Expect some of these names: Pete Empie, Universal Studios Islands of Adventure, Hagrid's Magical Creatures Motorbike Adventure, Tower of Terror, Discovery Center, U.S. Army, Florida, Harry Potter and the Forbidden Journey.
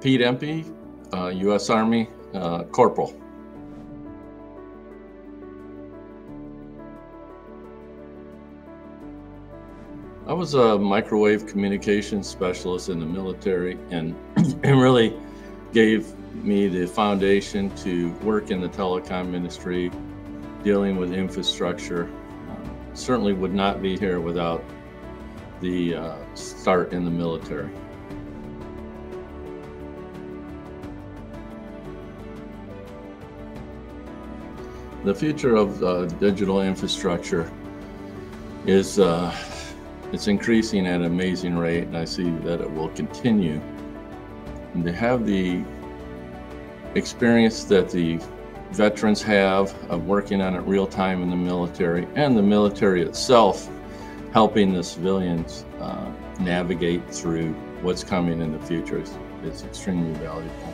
Pete Empie, U.S. Army, Corporal. I was a microwave communications specialist in the military, and it really gave me the foundation to work in the telecom industry, dealing with infrastructure. Certainly would not be here without the start in the military. The future of digital infrastructure is it's increasing at an amazing rate, and I see that it will continue. And to have the experience that the veterans have of working on it real time in the military, and the military itself helping the civilians navigate through what's coming in the future, is extremely valuable.